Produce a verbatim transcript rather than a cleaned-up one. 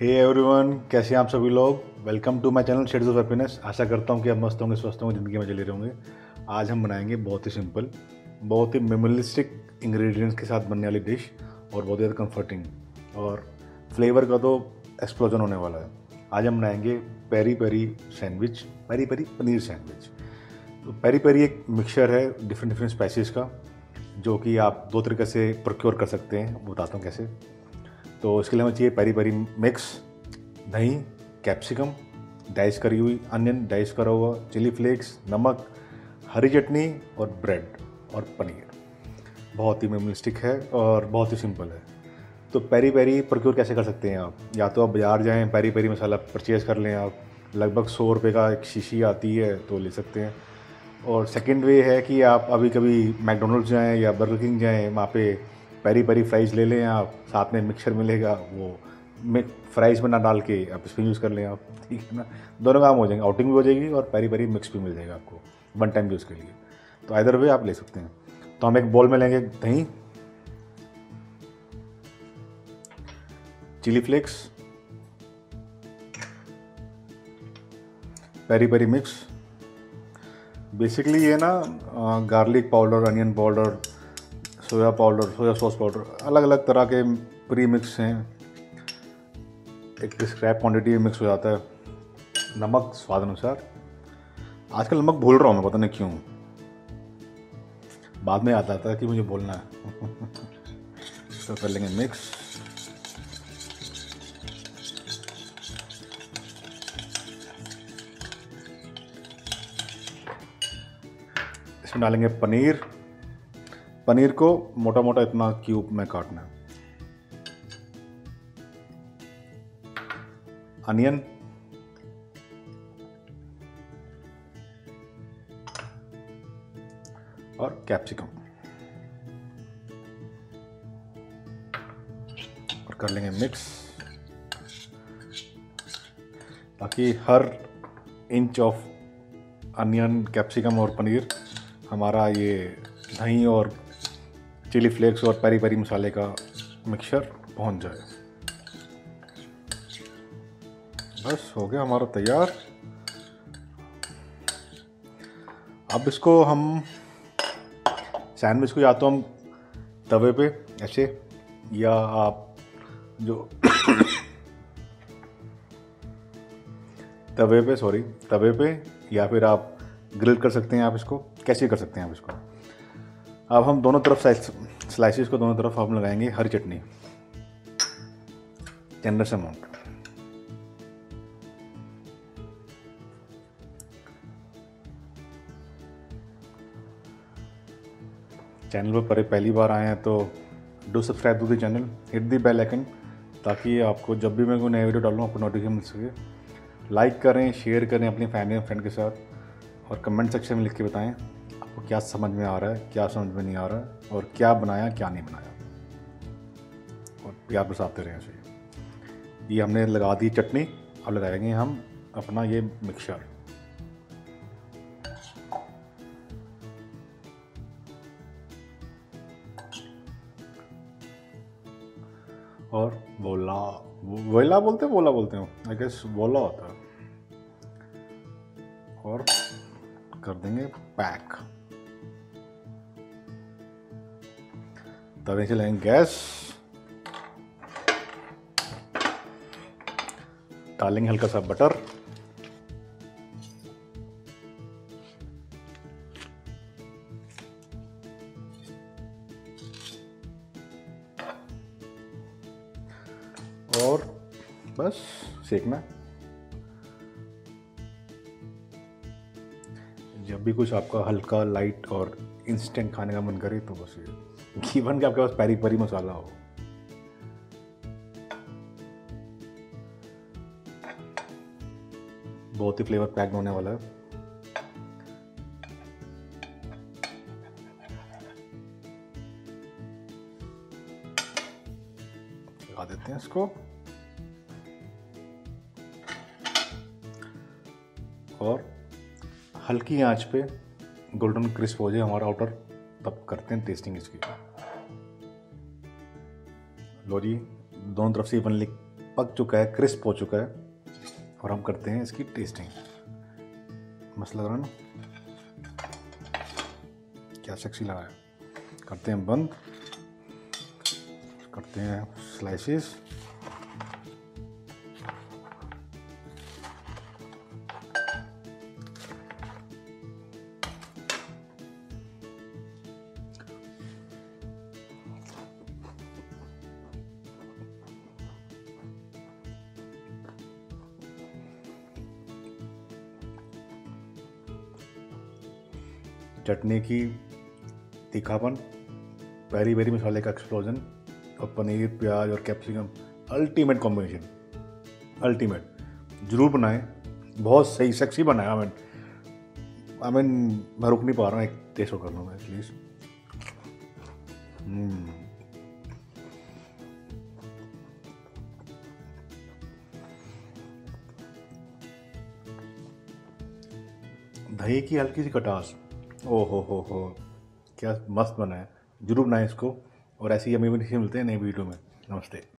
Hey everyone, कैसे हैं आप सभी लोग। Welcome to my channel shades of happiness. आशा करता हूं कि आप मस्त होंगे, स्वस्थ होंगे, ज़िंदगी में चले रहे होंगे। आज हम बनाएंगे बहुत ही सिंपल, बहुत ही मिनिमलिस्टिक इंग्रेडिएंट्स के साथ बनने वाली डिश और बहुत ही ज़्यादा कंफर्टिंग, और फ्लेवर का तो एक्सप्लोजन होने वाला है। आज हम बनाएंगे peri peri sandwich, peri peri paneer sandwich. तो पेरी पेरी एक मिक्सचर है डिफरेंट डिफरेंट स्पाइसेस का, जो कि आप दो तरीके से प्रोक्योर कर सकते हैं। बताता हूँ कैसे। तो इसके लिए हमें चाहिए पेरी पेरी मिक्स, दही, कैप्सिकम डाइस करी हुई, अनियन डाइस करा हुआ, चिली फ्लेक्स, नमक, हरी चटनी और ब्रेड और पनीर। बहुत ही मिनिमलिस्टिक है और बहुत ही सिंपल है। तो पेरी पेरी प्रोक्योर कैसे कर सकते हैं आप? या तो आप बाज़ार जाएं, पेरी पेरी मसाला परचेज़ कर लें। आप लगभग सौ रुपये का एक शीशी आती है, तो ले सकते हैं। और सेकेंड वे है कि आप अभी कभी मैकडोनल्ड्स जाएँ या बर्गर किंग जाएँ, वहाँ पर पेरी पेरी फ्राइज़ ले लें आप, साथ में मिक्सचर मिलेगा, वो मिक्स फ्राइज़ में ना डाल के आप इसमें यूज़ कर लें आप, ठीक है ना। दोनों काम हो जाएंगे, आउटिंग भी हो जाएगी और पेरी पेरी मिक्स भी मिल जाएगा आपको वन टाइम यूज़ के लिए। तो आइदर वे आप ले सकते हैं। तो हम एक बॉल में लेंगे दही, chilli flakes, peri peri mix. Basically ये ना garlic powder, onion powder, soya powder, soya sauce powder, अलग अलग तरह के प्री मिक्स हैं। एक डिस्क्राइब क्वांटिटी में मिक्स हो जाता है। नमक स्वाद अनुसार। आजकल नमक भूल रहा हूँ मैं, पता नहीं क्यों, बाद में आता था कि मुझे बोलना है। तो कर लेंगे मिक्स। इसमें डालेंगे पनीर। पनीर को मोटा मोटा इतना क्यूब में काटना है। अनियन, और कैप्सिकम, और कर लेंगे मिक्स, ताकि हर इंच ऑफ अनियन, कैप्सिकम और पनीर हमारा ये दही और चिली फ्लेक्स और पेरी पेरी मसाले का मिक्सचर पहुंच जाए। बस हो गया हमारा तैयार। अब इसको हम सैंडविच को या तो हम तवे पे ऐसे, या आप जो तवे पे सॉरी तवे पे या फिर आप ग्रिल कर सकते हैं। आप इसको कैसे कर सकते हैं आप इसको? अब हम दोनों तरफ स्लाइसेस को दोनों तरफ हम लगाएंगे हरी चटनी, जनरस अमाउंट। चैनल पर पहली बार आए हैं तो do subscribe to the channel, hit the bell icon, ताकि आपको जब भी मैं कोई नया वीडियो डालूँ आपको नोटिफिकेशन मिल सके। लाइक करें, शेयर करें अपनी फैमिली और फ्रेंड के साथ, और कमेंट सेक्शन में लिख के बताएं आपको क्या समझ में आ रहा है, क्या समझ में नहीं आ रहा है, और क्या बनाया क्या नहीं बनाया, और प्यार बरसाते रहें ऐसे। ये हमने लगा दी चटनी। अब लगाएंगे हम अपना ये मिक्सचर। और वोला वोला बोलते हैं वोला बोलते हो आई गेस, वोला होता है। और कर देंगे पैक। तवे से लेंगे गैस, डालेंगे हल्का सा बटर, और बस सेकना। जब भी कुछ आपका हल्का, लाइट और इंस्टेंट खाने का मन करे तो बस ये घीवन के आपके पास पेरी पेरी मसाला हो। बहुत ही फ्लेवर पैक्ड होने वाला है। लगा देते हैं इसको, और हल्की आंच पे गोल्डन क्रिस्प हो जाए हमारा आउटर, तब करते हैं टेस्टिंग इसकी। लो जी, दोनों तरफ से इवनली पक चुका है, क्रिस्प हो चुका है और हम करते हैं इसकी टेस्टिंग। मस्त लग रहा है ना, क्या सेक्सी लग रहा है। करते हैं बंद, करते हैं स्लाइसेस। चटनी की तीखापन, पेरी पेरी मसाले का एक्सप्लोजन और पनीर, प्याज और कैप्सिकम, अल्टीमेट कॉम्बिनेशन, अल्टीमेट। ज़रूर बनाएं, बहुत सही सेक्सी बनाया। आई मीन आई मीन मैं रुक नहीं पा रहा हूँ, एक टेस्ट कर लूँ मैं प्लीज़। दही की हल्की सी खटास, ओ हो हो हो क्या मस्त बना है। जरूर बनाएं इसको और ऐसी अमीबी मिलते हैं नई वीडियो में। नमस्ते।